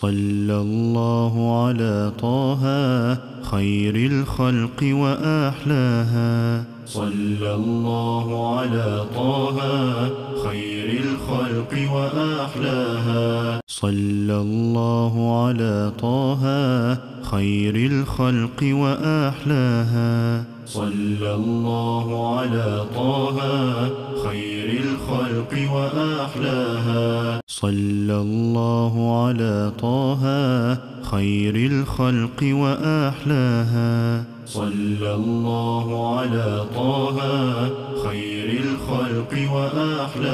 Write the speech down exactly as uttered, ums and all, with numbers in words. صلى الله على طه خير الخلق وأحلاها، صلى الله على طه خير الخلق وأحلاها، صلى الله على طه خير الخلق وأحلاها، صلى الله على طه خير الخلق وأحلاها، صلى الله على طه خير الخلق وأحلاها، صلى الله على طه خير الخلق وأحلاها.